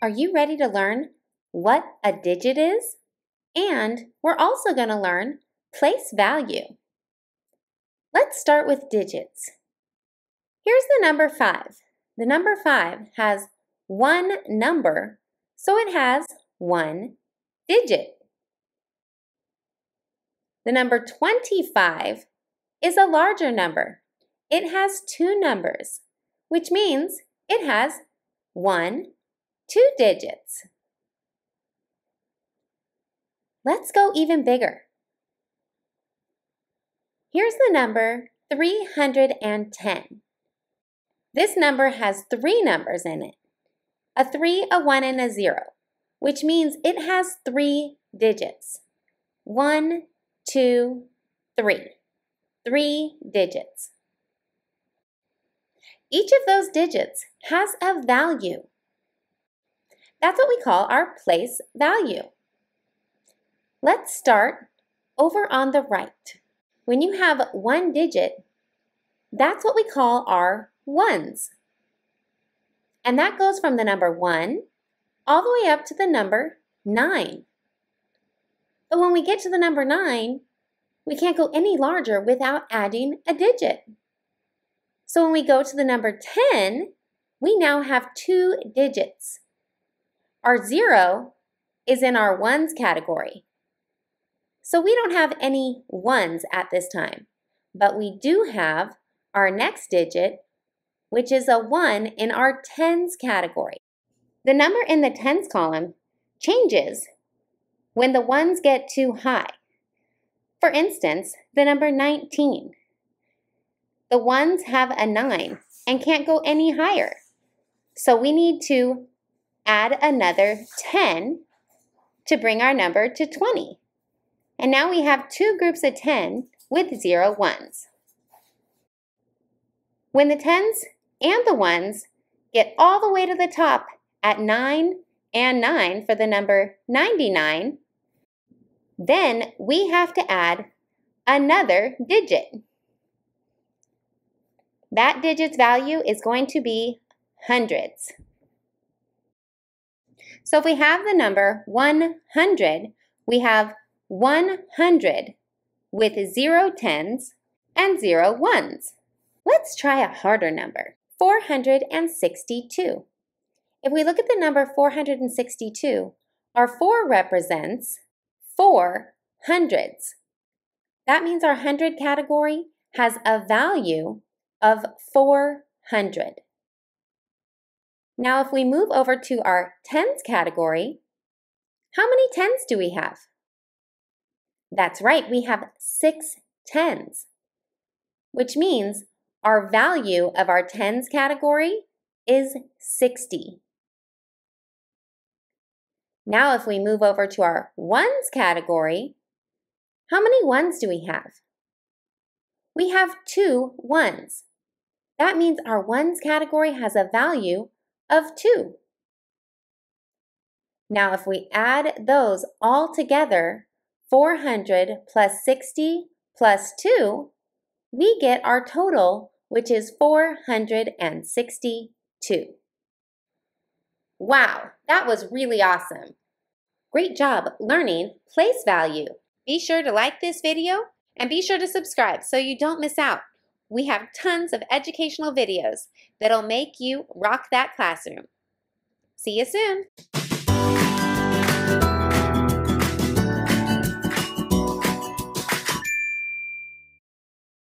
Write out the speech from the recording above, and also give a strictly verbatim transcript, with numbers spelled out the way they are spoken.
Are you ready to learn what a digit is? And we're also going to learn place value. Let's start with digits. Here's the number five. The number five has one number, so it has one digit. The number twenty-five is a larger number. It has two numbers, which means it has one, two digits. Let's go even bigger. Here's the number three hundred ten. This number has three numbers in it, a three, a one, and a zero, which means it has three digits. One, two, three. Three digits. Each of those digits has a value. That's what we call our place value. Let's start over on the right. When you have one digit, that's what we call our ones. And that goes from the number one all the way up to the number nine. But when we get to the number nine, we can't go any larger without adding a digit. So when we go to the number ten, we now have two digits. Our zero is in our ones category. So we don't have any ones at this time, but we do have our next digit, which is a one in our tens category. The number in the tens column changes when the ones get too high. For instance, the number nineteen. The ones have a nine and can't go any higher. So we need to add another ten to bring our number to twenty. And now we have two groups of ten with zero ones. When the tens and the ones get all the way to the top at nine and nine for the number ninety-nine, then we have to add another digit. That digit's value is going to be hundreds. So if we have the number one hundred, we have one hundred with zero tens and zero ones. Let's try a harder number, four hundred sixty-two. If we look at the number four hundred sixty-two, our four represents four hundreds. That means our hundred category has a value of four hundred. Now if we move over to our tens category, how many tens do we have? That's right, we have six tens, which means our value of our tens category is sixty. Now if we move over to our ones category, how many ones do we have? We have two ones. That means our ones category has a value of two. Now if we add those all together, four hundred plus sixty plus two, we get our total, which is four hundred sixty-two. Wow, that was really awesome. Great job learning place value. Be sure to like this video and be sure to subscribe so you don't miss out. We have tons of educational videos that'll make you rock that classroom. See you soon.